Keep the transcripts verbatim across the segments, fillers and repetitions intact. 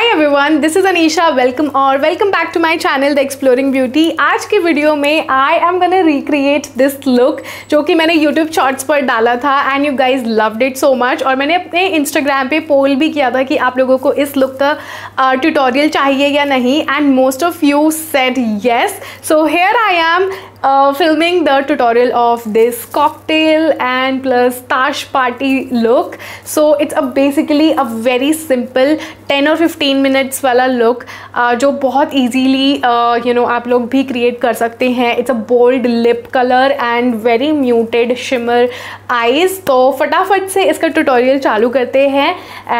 Hi everyone, this is Anisha. Welcome और welcome back to my channel the exploring beauty. आज के video में I am gonna recreate this look जो कि मैंने यूट्यूब शॉर्ट्स पर डाला था and you guys loved it so much. और मैंने अपने इंस्टाग्राम पे पोल भी किया था कि आप लोगों को इस लुक का ट्यूटोरियल uh, चाहिए या नहीं, and most of you said yes. So here I am filming the tutorial of this cocktail and plus tash party look. So it's a basically a very simple ten or fifteen minutes वाला look uh, जो बहुत easily uh, you know आप लोग भी create कर सकते हैं। It's a bold lip color and very muted shimmer eyes। तो फटाफट से इसका tutorial चालू करते हैं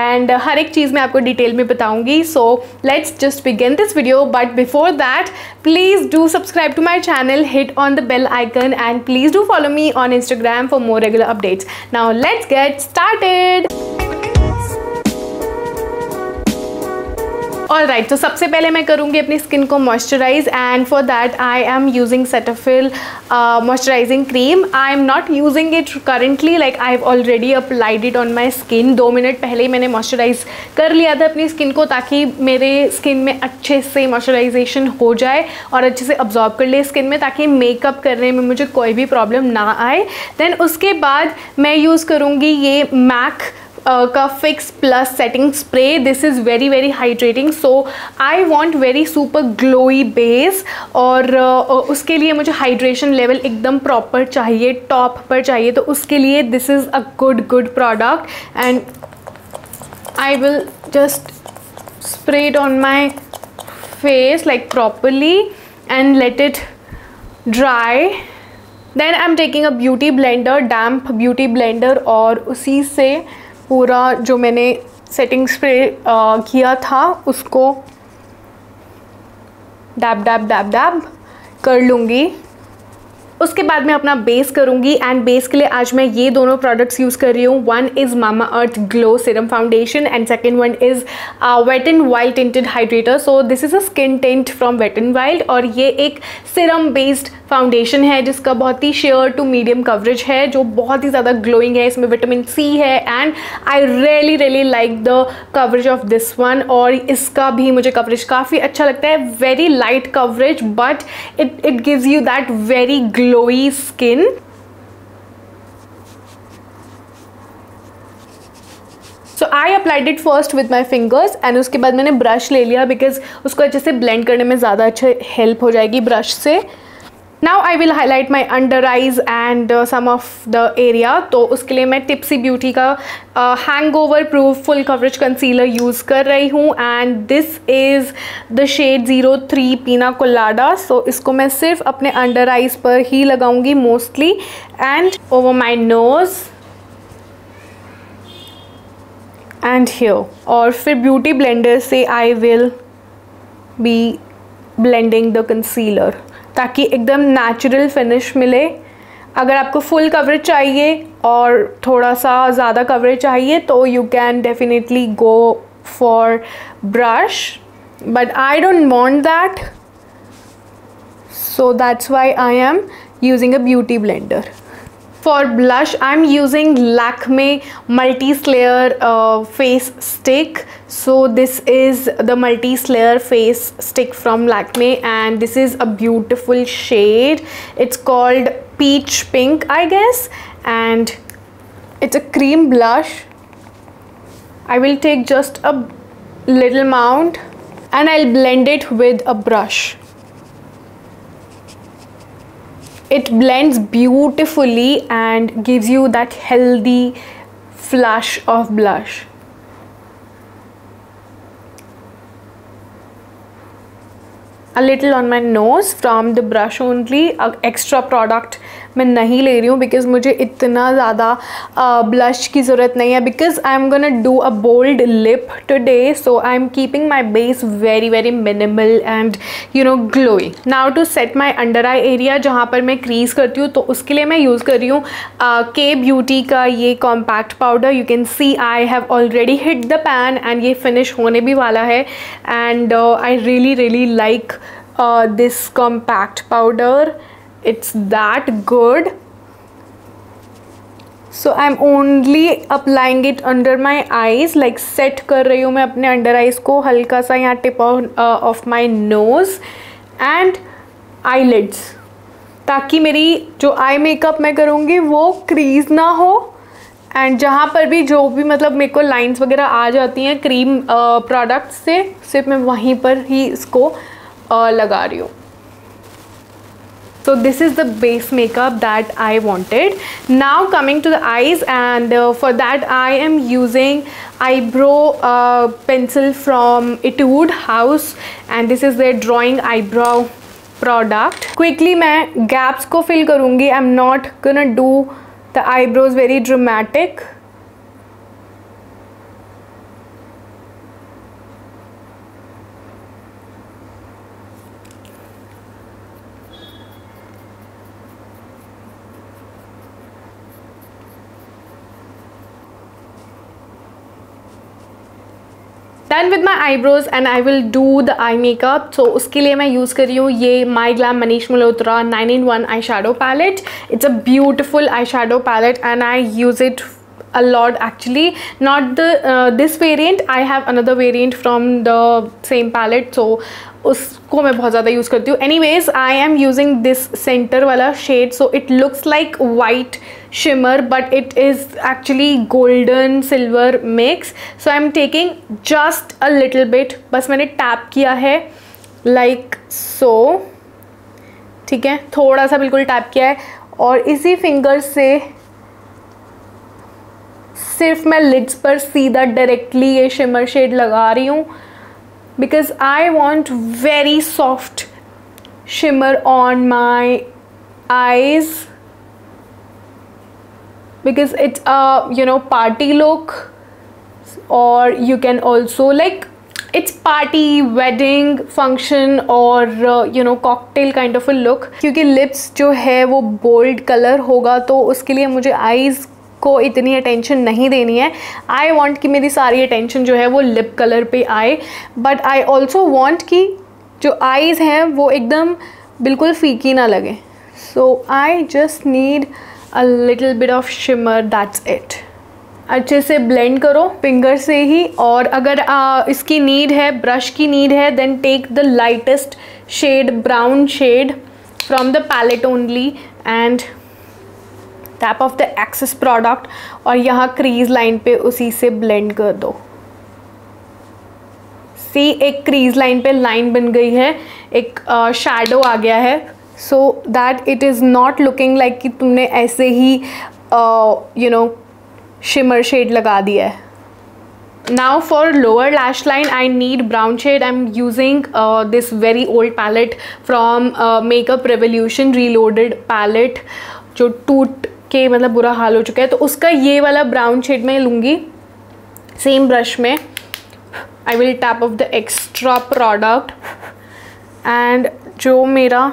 and हर एक चीज़ मैं आपको detail में बताऊँगी। So let's just begin this video, but before that please do subscribe to my channel, hit on the bell icon and please do follow me on Instagram for more regular updates. Now let's get started. All right, तो सबसे पहले मैं करूँगी अपनी skin को moisturise and for that I am using Cetaphil moisturising cream. I am not using it currently, like I have already applied it on my skin. दो minute पहले ही मैंने मॉइस्चराइज़ कर लिया था अपनी स्किन को ताकि मेरे स्किन में अच्छे से मॉइस्चराइजेशन हो जाए और अच्छे से अब्जॉर्ब कर ले स्किन में, ताकि मेकअप करने में मुझे कोई भी प्रॉब्लम ना आए। देन उसके बाद मैं यूज़ करूँगी ये मैक Uh, का fix plus setting spray. This is very very hydrating, so I want very super glowy base और uh, उसके लिए मुझे हाइड्रेशन लेवल एकदम प्रॉपर चाहिए, टॉप पर चाहिए। तो उसके लिए this is a good good product and I will just spray it on my face like properly and let it dry. Then I am taking a beauty blender, damp beauty blender, और उसी से पूरा जो मैंने setting spray किया था उसको dab dab dab dab कर लूँगी। उसके बाद मैं अपना बेस करूँगी एंड बेस के लिए आज मैं ये दोनों प्रोडक्ट्स यूज़ कर रही हूँ। One is Mamaearth glow serum foundation and second one is wait and wild tinted hydrator. So this is a skin tint from wait and wild और ये एक सीरम बेस्ड फाउंडेशन है जिसका बहुत ही शेयर टू मीडियम कवरेज है, जो बहुत ही ज़्यादा ग्लोइंग है। इसमें विटामिन सी है and I really really like the coverage of this one, और इसका भी मुझे कवरेज काफ़ी अच्छा लगता है। Very light coverage but it it gives you that very glowy skin. So I applied it first with my fingers and उसके बाद मैंने ब्रश ले लिया बिकॉज उसको अच्छे से ब्लेंड करने में ज़्यादा अच्छे हेल्प हो जाएगी ब्रश से। Now I will highlight my under eyes and uh, some of the area. तो उसके लिए मैं Tipsy Beauty का uh, hangover proof full coverage concealer use कर रही हूँ and this is the shade zero three Pina Colada। So इसको मैं सिर्फ अपने under eyes पर ही लगाऊँगी mostly and over my nose and here, और फिर beauty blender से I will be blending the concealer ताकि एकदम नेचुरल फिनिश मिले। अगर आपको फुल कवरेज चाहिए और थोड़ा सा ज़्यादा कवरेज चाहिए तो you can definitely go for brush, but I don't want that, so that's why I am using a beauty blender. For blush, I'm using Lakme multi-layer uh, face stick. So this is the multi-layer face stick from Lakme, and this is a beautiful shade. It's called peach pink, I guess, and it's a cream blush. I will take just a little amount, and I'll blend it with a brush. It blends beautifully and gives you that healthy flush of blush. A little on my nose from the brush only. Extra product मैं नहीं ले रही हूँ because मुझे इतना ज़्यादा blush की ज़रूरत नहीं है because I'm gonna do a bold lip today, so I'm keeping my base very very minimal and you know glowy. Now to set my under eye area जहाँ पर मैं crease करती हूँ, तो उसके लिए मैं use कर रही हूँ Kay Beauty का ये compact powder. You can see I have already hit the pan and ये finish होने भी वाला है and uh, I really really like uh, this compact powder. It's that good so I am only applying it under my eyes, like set कर रही हूँ मैं अपने अंडर आईज को, हल्का सा यहाँ tip of my nose and eyelids, ताकि मेरी जो आई मेकअप मैं करूँगी वो क्रीज ना हो, एंड जहाँ पर भी जो भी मतलब मेरे को लाइन्स वगैरह आ जाती हैं क्रीम प्रोडक्ट से, सिर्फ मैं वहीं पर ही इसको uh, लगा रही हूँ. So this is the base makeup that I wanted. Now coming to the eyes, and uh, for that I am using eyebrow uh, pencil from Etude House, and this is their drawing eyebrow product. Quickly मैं gaps को fill करूँगी. I'm not gonna do the eyebrows very dramatic. Done with my eyebrows and I will do the eye makeup. So उसके लिए मैं use कर रही हूँ ये my glam Manish Malhotra nine in one eye shadow palette. It's a beautiful eye shadow palette and I use it a lot actually, not the uh, this variant. I have another variant from the same palette, so उसको मैं बहुत ज़्यादा use करती हूँ. Anyways, I am using this center वाला shade, so it looks like white shimmer but it is actually golden silver mix. So I am taking just a little bit, बस मैंने tap किया है like so, ठीक है, थोड़ा सा बिल्कुल tap किया है, और इसी finger से सिर्फ मैं लिड्स पर सीधा डायरेक्टली ये शिमर शेड लगा रही हूँ, because I want very soft shimmer on my eyes, because it's a you know party look, और you can also like it's party wedding function और you know cocktail kind of a look. क्योंकि lips जो है वो bold colour होगा, तो उसके लिए मुझे आईज को इतनी अटेंशन नहीं देनी है. आई वॉन्ट कि मेरी सारी अटेंशन जो है वो लिप कलर पे आए, बट आई ऑल्सो वॉन्ट कि जो आईज़ हैं वो एकदम बिल्कुल फीकी ना लगे. So I just need a little bit of shimmer, that's it. अच्छे से ब्लेंड करो फिंगर से ही, और अगर आ, इसकी नीड है, ब्रश की नीड है, then take the lightest shade, brown shade from the palette only, and tap off the excess product, और यहाँ क्रीज लाइन पे उसी से ब्लेंड कर दो. सी, एक क्रीज लाइन पे लाइन बन गई है, एक शैडो uh, आ गया है, so that it is not looking like कि तुमने ऐसे ही यू नो शिमर शेड लगा दिया है. Now for lower lash line I need brown shade. I'm using uh, this very old palette from uh, Makeup Revolution reloaded palette, जो टूट के मतलब बुरा हाल हो चुका है, तो उसका ये वाला ब्राउन शेड मैं लूँगी. सेम ब्रश में I will tap off the extra product, and जो मेरा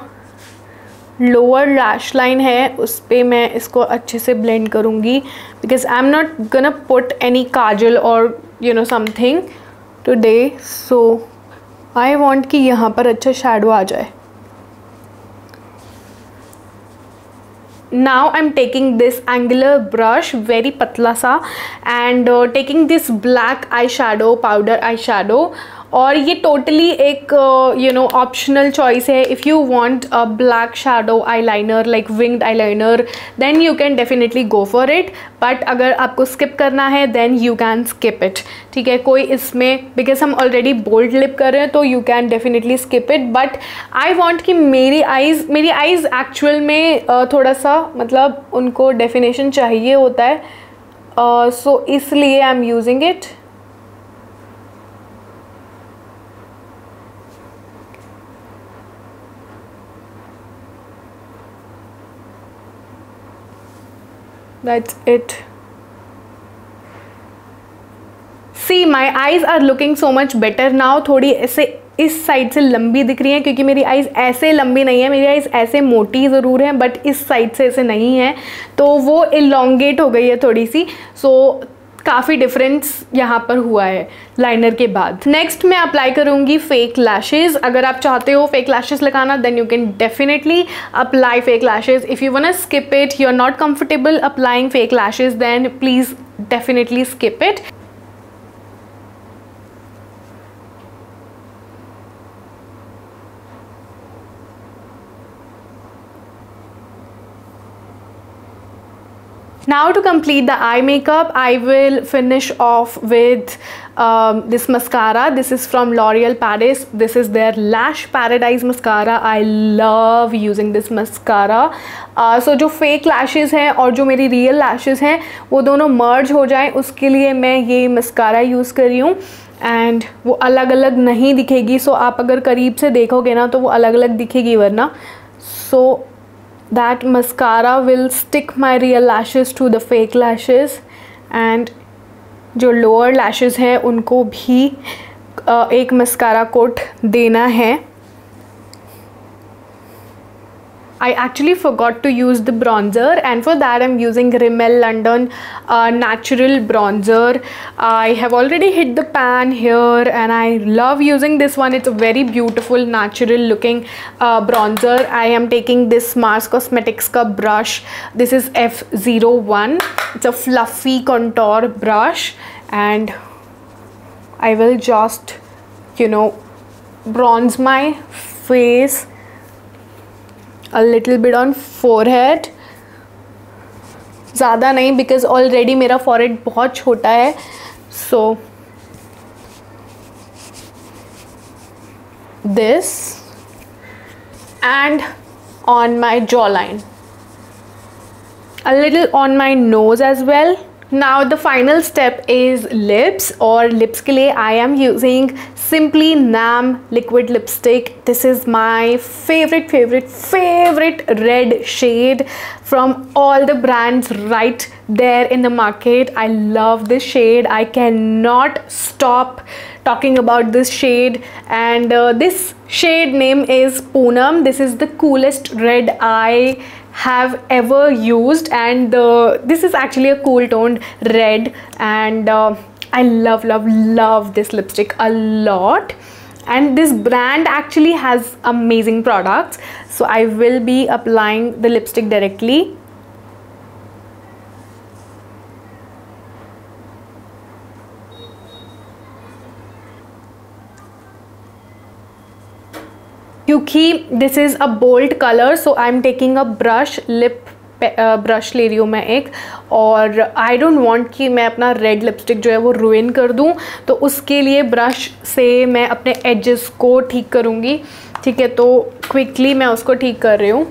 लोअर लैश लाइन है उस पर मैं इसको अच्छे से ब्लेंड करूँगी, because I am not gun put any kajal और you know something today. So I want कि यहाँ पर अच्छा शैडो आ जाए. Now I'm taking this angular brush, very patla sa, and uh, taking this black eyeshadow, powder eyeshadow. और ये totally एक uh, you know optional choice है. If you want a black shadow eyeliner like winged eyeliner, then you can definitely go for it. But अगर आपको skip करना है then you can skip it. ठीक है, कोई इसमें because हम already bold lip कर रहे हैं तो you can definitely skip it. But I want कि मेरी eyes मेरी eyes actual में uh, थोड़ा सा मतलब उनको definition चाहिए होता है, uh, so इसलिए I'm using it. That's it. See, my eyes are looking so much better now. थोड़ी ऐसे इस साइड से लंबी दिख रही हैं, क्योंकि मेरी आइज़ ऐसे लंबी नहीं है, मेरी आइज़ ऐसे मोटी ज़रूर हैं बट इस साइड से ऐसे नहीं है, तो वो इलॉन्गेट हो गई है थोड़ी सी. सो so, काफ़ी डिफरेंस यहाँ पर हुआ है लाइनर के बाद। नेक्स्ट मैं अप्लाई करूँगी फेक लैशेज। अगर आप चाहते हो फेक लैशेज लगाना then you can definitely apply fake lashes. If you want to skip it, you are not comfortable applying fake lashes, then please definitely skip it. Now to complete the eye makeup, I will finish off with um, this mascara. This is from L'Oreal Paris. This is their Lash Paradise mascara. I love using this mascara. Uh, so जो fake lashes हैं और जो मेरी real lashes हैं वो दोनों merge हो जाएं, उसके लिए मैं ये mascara use कर रही हूँ एंड वो अलग अलग नहीं दिखेगी। सो so, आप अगर करीब से देखोगे ना तो वो अलग अलग दिखेगी वरना। सो so, that mascara will stick my real lashes to the fake lashes and जो lower lashes हैं उनको भी एक mascara coat देना है। I actually forgot to use the bronzer and for that I'm using Rimmel London uh, natural bronzer. I have already hit the pan here and I love using this one. It's a very beautiful natural looking uh, bronzer. I am taking this Mars Cosmetics ka brush. This is F zero one. It's a fluffy contour brush and I will just, you know, bronze my face a little bit on forehead, ज़्यादा नहीं because already मेरा forehead बहुत छोटा है। So this and on my jawline, a little on my nose as well. Now the final step is lips और lips के लिए I am using Simply Nam liquid lipstick. This is my favorite favorite favorite red shade from all the brands right there in the market. I love this shade. I cannot stop talking about this shade and uh, this shade name is Poonam. This is the coolest red I have ever used and uh, this is actually a cool toned red and uh, I love love love this lipstick a lot and this brand actually has amazing products, so I will be applying the lipstick directly. क्योंकि this is a bold color, so I'm taking a brush lip brush ले रही हूँ मैं एक, और आई don't want कि मैं अपना रेड लिपस्टिक जो है वो रुइन कर दूँ, तो उसके लिए ब्रश से मैं अपने एजेस को ठीक करूँगी। ठीक है, तो क्विकली मैं उसको ठीक कर रही हूँ।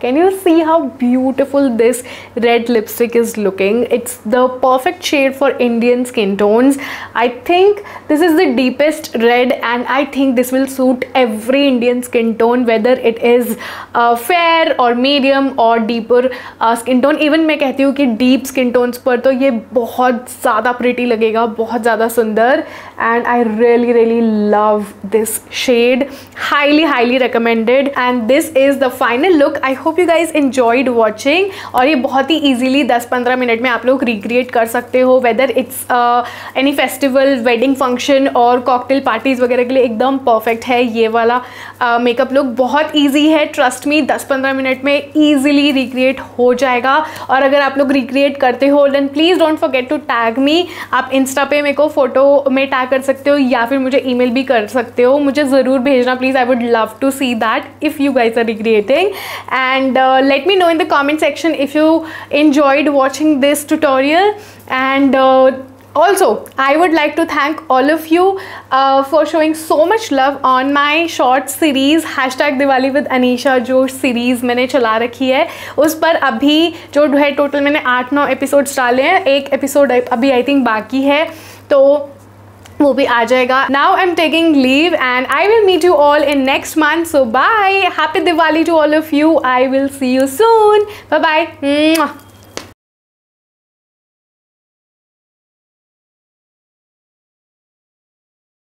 Can you see how beautiful this red lipstick is looking? It's the perfect shade for Indian skin tones. I think this is the deepest red and I think this will suit every Indian skin tone, whether it is uh, fair or medium or deeper uh, skin tone. Even मैं कहती हूँ कि deep skin tones पर तो ये बहुत ज़्यादा pretty लगेगा, बहुत ज़्यादा सुंदर and I really really love this shade. Highly highly recommended and this is the final look. I hope you guys enjoyed watching और ये बहुत ही easily ten to fifteen minute में आप लोग recreate कर सकते हो, whether it's uh, any festival, wedding function और cocktail parties वगैरह के लिए एकदम perfect है ये वाला uh, makeup look। बहुत easy है, trust me ten to fifteen minute में easily recreate हो जाएगा। और अगर आप लोग recreate करते हो then please don't forget to tag me। आप Insta पे मेरे को फोटो में tag कर सकते हो या फिर मुझे email भी कर सकते हो, मुझे ज़रूर भेजना please। I would love to see that if you guys are recreating and and uh, let me know in the comment section if you enjoyed watching this tutorial and uh, also I would like to thank all of you uh, for showing so much love on my short series hashtag Diwali with Anisha जो series मैंने चला रखी है। उस पर अभी जो है टोटल मैंने आठ नौ एपिसोड्स डाले हैं, एक एपिसोड अभी आई थिंक बाकी है तो वो भी आ जाएगा। Now I am taking leave and I will meet you all in next month, so bye. Happy Diwali to all of you. I will see you soon. Bye bye.